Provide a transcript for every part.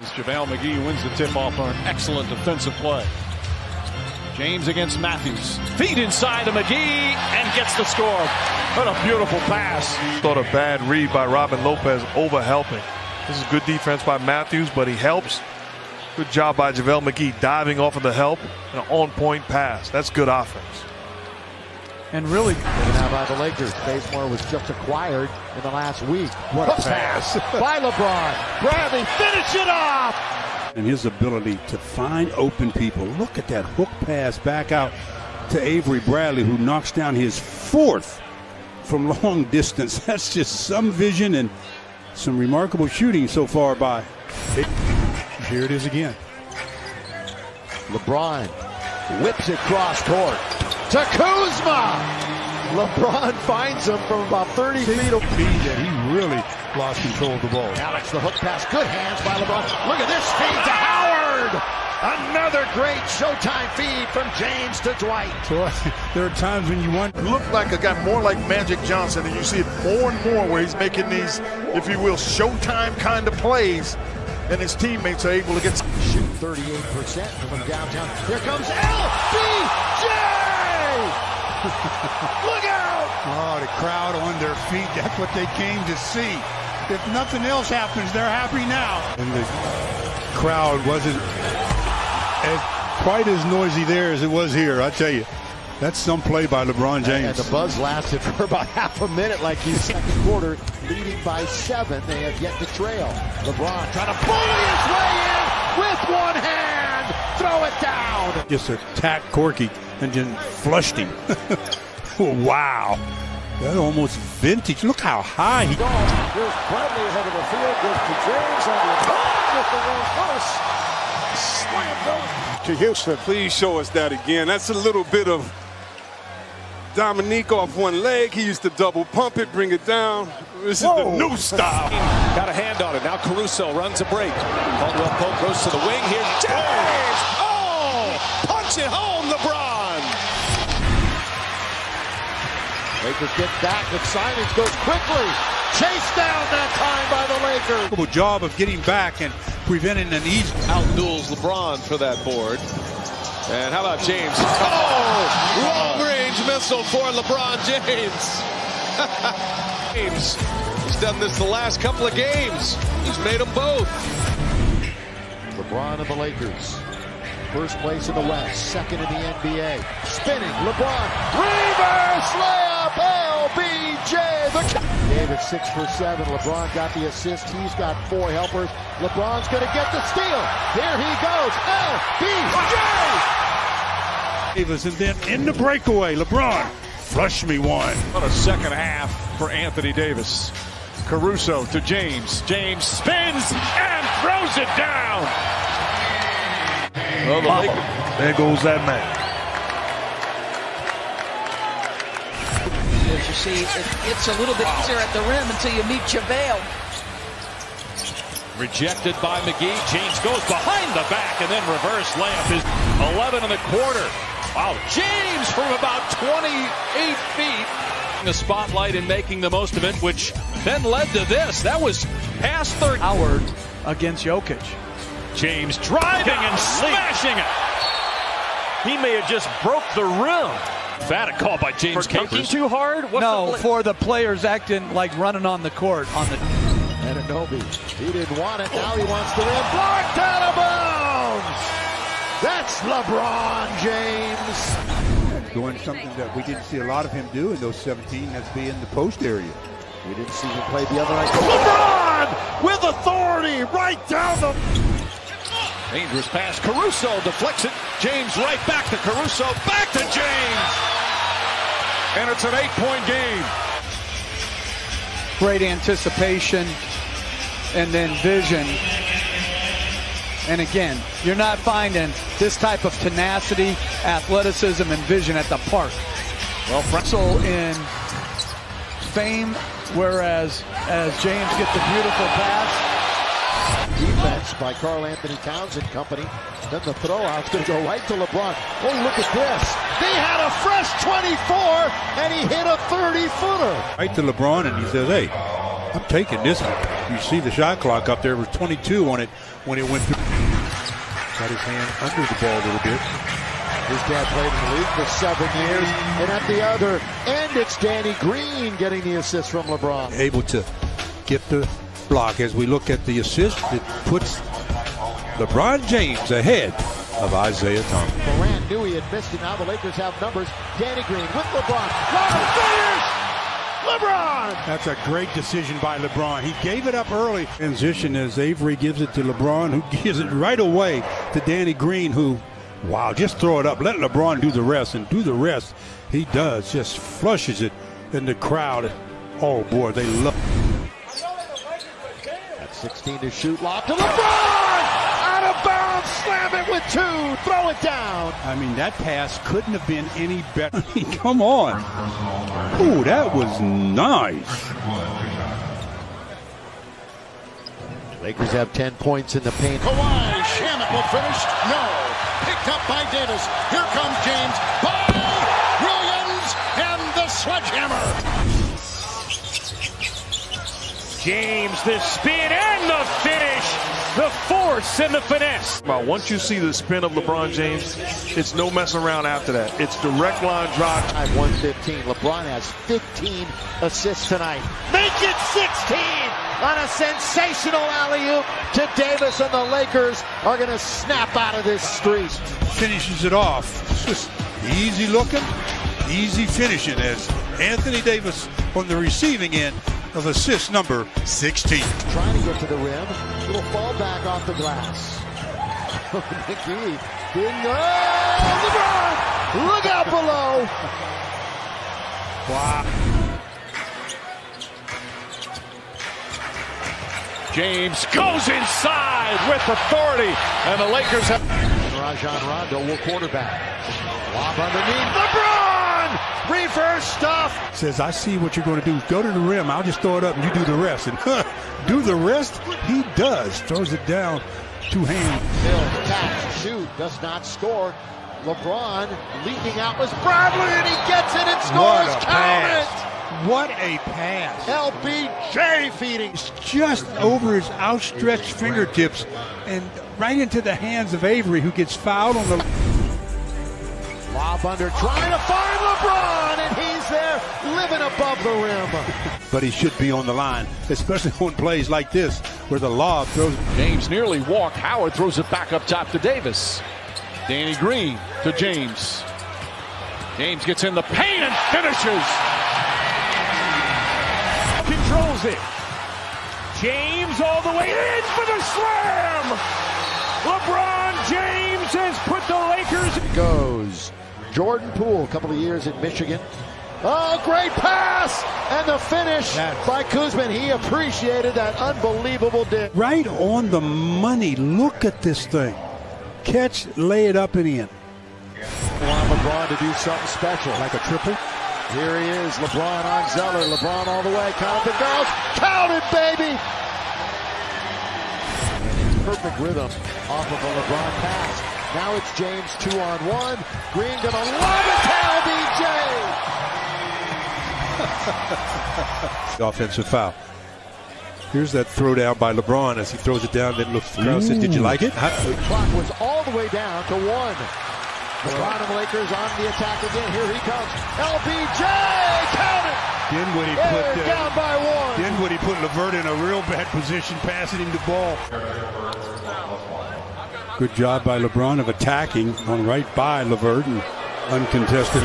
JaVale McGee wins the tip-off on an excellent defensive play. James against Matthews. Feed inside to McGee and gets the score. What a beautiful pass. Thought a bad read by Robin Lopez over helping. This is good defense by Matthews, but he helps. Good job by JaVale McGee diving off of the help and an on-point pass. That's good offense. And really good now by the Lakers. Bazemore was just acquired in the last week. What a pass by LeBron. Bradley, finish it off! And his ability to find open people. Look at that hook pass back out to Avery Bradley, who knocks down his fourth from long distance. That's just some vision and some remarkable shooting so far by. Here it is again. LeBron whips it cross court to Kuzma. LeBron finds him from about 30 feet of PJ. He really lost control of the ball. Alex, the hook pass. Good hands by LeBron. Look at this feed to Howard. Another great Showtime feed from James to Dwight. Boy, there are times when you want. Looked like a guy more like Magic Johnson, and you see it more and more where he's making these, if you will, Showtime kind of plays, and his teammates are able to get. Shoot 38% from downtown. Here comes LBJ! Look out! Oh, the crowd on their feet. That's what they came to see. If nothing else happens, they're happy now. And the crowd wasn't quite as noisy there as it was here, I tell you. That's some play by LeBron James. And the buzz lasted for about half a minute, like you said, second quarter, leading by 7. They have yet to trail. LeBron trying to bully his way in with one hand. Throw it down. Just attack Corky. And then flushed him. Wow. That almost vintage. Look how high he goes. Here's Bradley ahead of the field. Goes to James on the top with the one post. Slam dunk to Houston. Please show us that again. That's a little bit of Dominique off one leg. He used to double pump it, bring it down. This Whoa. Is the new style. Got a hand on it. Now Caruso runs a break. Caldwell Pope goes to the wing. Here's James. Oh! Punch it home, LeBron. Lakers get back, but Simons goes quickly. Chased down that time by the Lakers. Good job of getting back and preventing an easy. Outduels LeBron for that board. And how about James? Oh! Long-range missile for LeBron James. James has done this the last couple of games. He's made them both. LeBron and the Lakers. First place in the West, second in the NBA. Spinning, LeBron, reverse layup, LBJ. Davis 6 for 7, LeBron got the assist, he's got 4 helpers. LeBron's gonna get the steal, here he goes, LBJ! Davis, and then in the breakaway, LeBron, flush me one. What a second half for Anthony Davis. Caruso to James, James spins and throws it down. Well, there goes that man. As you see, it's a little bit easier at the rim until you meet JaVale. Rejected by McGee. James goes behind the back and then reverse layup is 11 in the quarter. Wow, James from about 28 feet. The spotlight and making the most of it, which then led to this. That was past 30. Howard against Jokic. James driving and smashing it. He may have just broke the rim. Bad a call by James. For dunking too hard? What's no, for the players acting like running on the court. On the Ananobi. He didn't want it. Now he wants the rim. Blocked out of bounds. That's LeBron James. Doing something that we didn't see a lot of him do in those 17. That's being the post area. We didn't see him play the other night. LeBron with authority right down the... Dangerous pass. Caruso deflects it. James right back to Caruso. Back to James. And it's an 8-point game. Great anticipation and then vision. And again, you're not finding this type of tenacity, athleticism, and vision at the park. Well, Pretzel in fame, whereas as James gets the beautiful pass. Defense by Karl Anthony Towns and company. Then the throw out's going to go right to LeBron. Oh, look at this. They had a fresh 24, and he hit a 30-footer. Right to LeBron, and he says, hey, I'm taking this one. You see the shot clock up there. It was 22 on it when it went through. Got his hand under the ball a little bit. His dad played in the league for 7 years. And at the other end, it's Danny Green getting the assist from LeBron. Able to get the block. As we look at the assist, it puts LeBron James ahead of Isaiah Thomas. Durant knew he had missed it. Now the Lakers have numbers. Danny Green with LeBron. LeBron! LeBron! That's a great decision by LeBron. He gave it up early. Transition as Avery gives it to LeBron, who gives it right away to Danny Green, who, wow, just throw it up. Let LeBron do the rest, and do the rest he does. Just flushes it in the crowd. Oh, boy, they love it. At 16 to shoot, lob to LeBron! Out of bounds, slam it with two, throw it down. I mean, that pass couldn't have been any better. Come on. Ooh, that was nice. Lakers have 10 points in the paint. Kawhi, Shannon will finish. No. Picked up by Davis. Here comes James. By Williams and the sledgehammer. James, the spin and the finish. The force and the finesse. Well, once you see the spin of LeBron James, it's no messing around after that. It's direct line drive. 115. LeBron has 15 assists tonight. Make it 16 on a sensational alley-oop to Davis, and the Lakers are going to snap out of this streak. Finishes it off. Just easy looking, easy finishing as Anthony Davis on the receiving end of assist number 16. Trying to get to the rim. Little fall back off the glass. McGee didn't go. Oh, LeBron! Look out below! Wow. James goes inside with authority, and the Lakers have... Rajon Rondo will quarterback. Lob underneath. LeBron! Reverse stuff. Says, I see what you're going to do. Go to the rim. I'll just throw it up and you do the rest. And do the rest? He does. Throws it down. Two hands. Bill taps, shoot, does not score. LeBron leaking out was Bradley, and he gets it and scores. Count it. What a pass. LBJ feeding. It's just over his outstretched fingertips and right into the hands of Avery, who gets fouled on the... Lob under, trying to find LeBron, and he's there, living above the rim. But he should be on the line, especially on plays like this, where the lob throws. James nearly walked. Howard throws it back up top to Davis. Danny Green to James. James gets in the paint and finishes. Controls it. James all the way in for the slam. LeBron James has put the Lakers. It goes Jordan Poole, a couple of years at Michigan. Oh, great pass! And the finish by Kuzma. He appreciated that unbelievable dip. Right on the money. Look at this thing. Catch, lay it up and in. Want LeBron to do something special, like a triple. Here he is, LeBron on Zeller. LeBron all the way. Count the girls. Count it, baby! Perfect rhythm off of a LeBron pass. Now it's James 2-on-1. Green gonna love it to LBJ. Offensive foul. Here's that throw down by LeBron as he throws it down. Then looks around, says, did you like it? The clock was all the way down to 1. LeBron and Lakers on the attack again. Here he comes. LBJ, count it. Dinwiddie put down by 1. Dinwiddie put LeVert in a real bad position, passing him the ball. Good job by LeBron of attacking on right by LeVert and uncontested.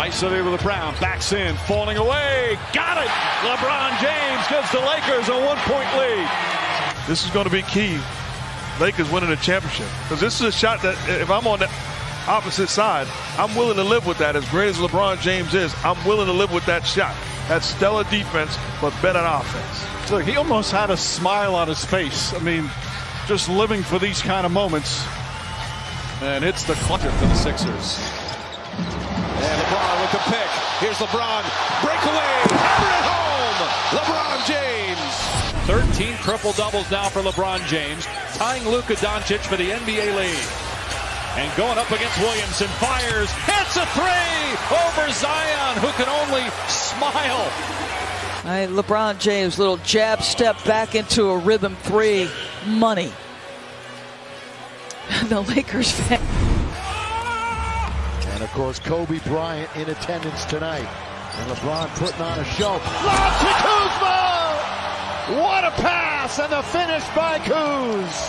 Isolated with a Brown, backs in, falling away, got it. LeBron James gives the Lakers a 1-point lead. This is going to be key. Lakers winning the championship, because this is a shot that if I'm on the opposite side, I'm willing to live with that. As great as LeBron James is, I'm willing to live with that shot. That's stellar defense, but better offense. Look, he almost had a smile on his face. I mean, just living for these kind of moments. And it's the clutcher for the Sixers. And LeBron with the pick. Here's LeBron. Breakaway. Hammer it home. LeBron James. 13 triple-doubles now for LeBron James, tying Luka Doncic for the NBA lead. And going up against Williamson, fires, hits a three over Zion, who can only smile. All right, LeBron James, little jab step back into a rhythm three. Money. The Lakers fan. And of course, Kobe Bryant in attendance tonight. And LeBron putting on a show. Lob to Kuzma! What a pass! And the finish by Kuz.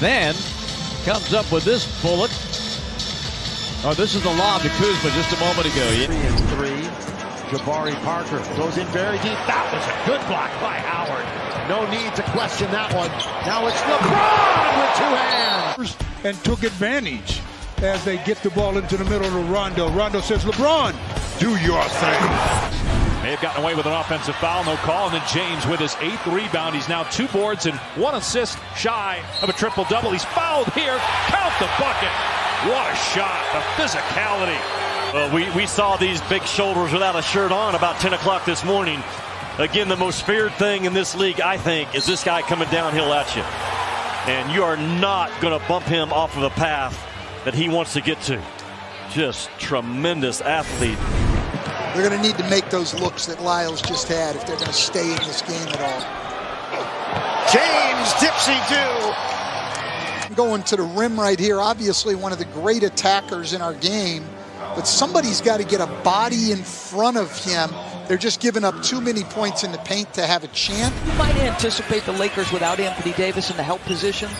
Then comes up with this bullet. Oh, this is the lob to Kuzma just a moment ago. Yeah. 3 and 3. Jabari Parker goes in very deep. That was a good block by Howard. No need to question that one. Now it's LeBron with two hands. And took advantage as they get the ball into the middle to Rondo. Rondo says, LeBron, do your thing. They've gotten away with an offensive foul, no call. And then James with his 8th rebound. He's now 2 boards and 1 assist shy of a triple-double. He's fouled here. Count the bucket. What a shot, the physicality. We saw these big shoulders without a shirt on about 10 o'clock this morning. Again, the most feared thing in this league, I think, is this guy coming downhill at you. And you are not going to bump him off of the path that he wants to get to. Just tremendous athlete. They're going to need to make those looks that Lyles just had if they're going to stay in this game at all. James Dipsy Dew. Going to the rim right here, obviously one of the great attackers in our game, but somebody's got to get a body in front of him. They're just giving up too many points in the paint to have a chance. You might anticipate the Lakers without Anthony Davis in the help position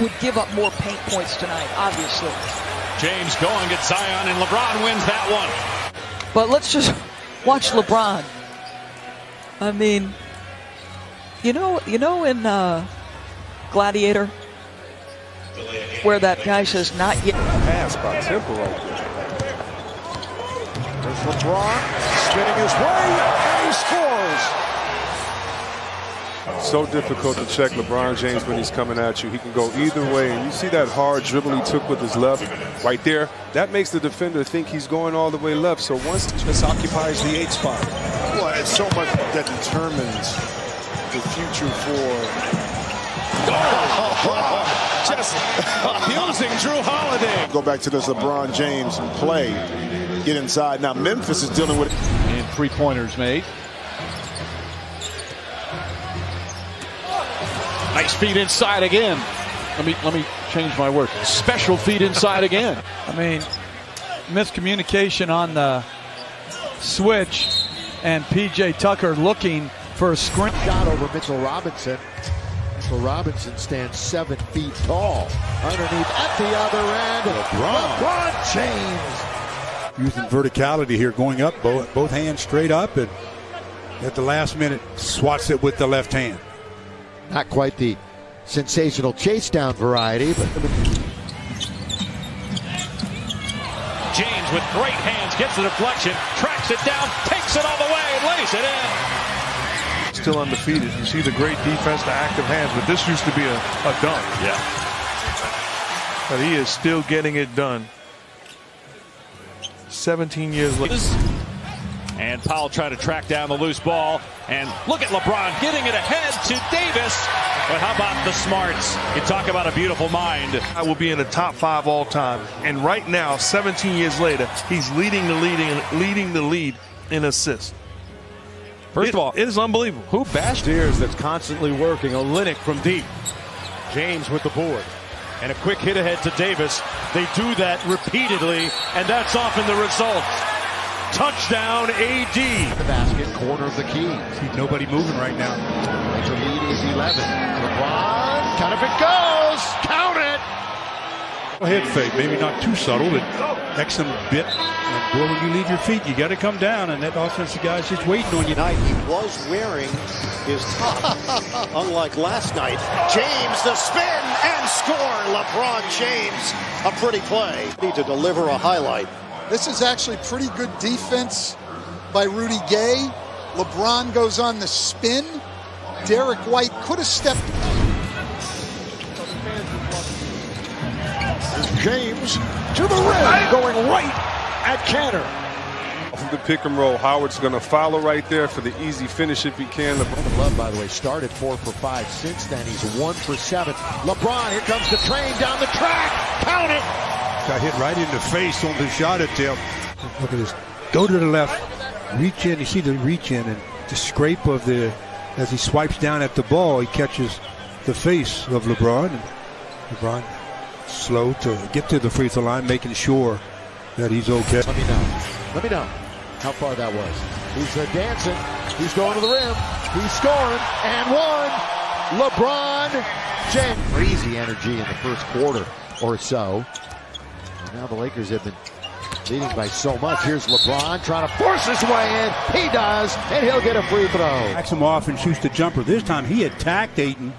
would give up more paint points tonight, obviously. James going at Zion, and LeBron wins that one. But let's just watch LeBron. I mean, you know in Gladiator, where that guy says not yet. Pass by Temple. There's LeBron spinning his way, and he scores. So difficult to check LeBron James when he's coming at you. He can go either way. And you see that hard dribble he took with his left right there. That makes the defender think he's going all the way left. So once this occupies the 8th spot. Well, it's so much that determines the future for. Oh, just abusing Drew Holiday. Go back to this LeBron James play. Get inside. Now Memphis is dealing with it. And 3-pointers made. Nice feed inside again. Let me change my word. Special feed inside again. I mean, miscommunication on the switch, and PJ Tucker looking for a screen. Shot over Mitchell Robinson. Robinson stands 7 feet tall underneath at the other end. LeBron James using verticality here, going up, both hands straight up, and at the last minute swats it with the left hand. Not quite the sensational chase down variety, but James with great hands gets the deflection, tracks it down, takes it all the way, and lays it in. Still undefeated. You see the great defense, the active hands, but this used to be a dunk. Yeah. But he is still getting it done. 17 years later. And Powell trying to track down the loose ball. And look at LeBron getting it ahead to Davis. But how about the smarts? You talk about a beautiful mind. I will be in the top 5 all time. And right now, 17 years later, he's leading the lead in assists. First of all, it is unbelievable. Who bashed? Deers that's constantly working. Olynyk from deep. James with the board. And a quick hit ahead to Davis. They do that repeatedly, and that's often the result. Touchdown, AD. The basket, corner of the key. See nobody moving right now. The lead is 11. LeBron, count if it goes. Count it. Head fake, maybe not too subtle, but Exum bit. And boy, when you leave your feet, you got to come down, and that offensive guy's just waiting on you. Tonight, he was wearing his top, unlike last night. James, the spin, and score. LeBron James, a pretty play. Need to deliver a highlight. This is actually pretty good defense by Rudy Gay. LeBron goes on the spin. Derek White could have stepped. James to the rim, going right at Cantor. From the pick and roll, Howard's going to follow right there for the easy finish if he can. LeBron Love, by the way, started 4 for 5. Since then, he's 1 for 7. LeBron, here comes the train down the track. Count it. Got hit right in the face on the shot attempt. Look at this. Go to the left. Reach in. You see the reach in, and the scrape of the, as he swipes down at the ball, he catches the face of LeBron. And LeBron slow to get to the free throw line, making sure that he's okay. Let me know how far that was. He's dancing. He's going to the rim. He's scoring. And one, LeBron James. Crazy energy in the first quarter or so. And now the Lakers have been leading by so much. Here's LeBron trying to force his way in. He does, and he'll get a free throw. Backs him off and shoots the jumper. This time he attacked Aiton,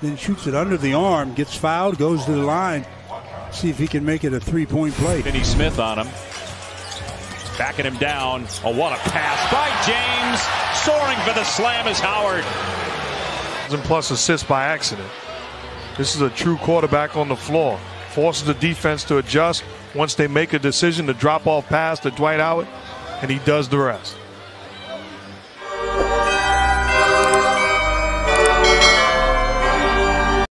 then shoots it under the arm, gets fouled, goes to the line. See if he can make it a three-point play. Kenny Smith on him. Backing him down. Oh, what a pass by James. Soaring for the slam is Howard. And plus assists by accident. This is a true quarterback on the floor. Forces the defense to adjust once they make a decision to drop off pass to Dwight Howard, and he does the rest.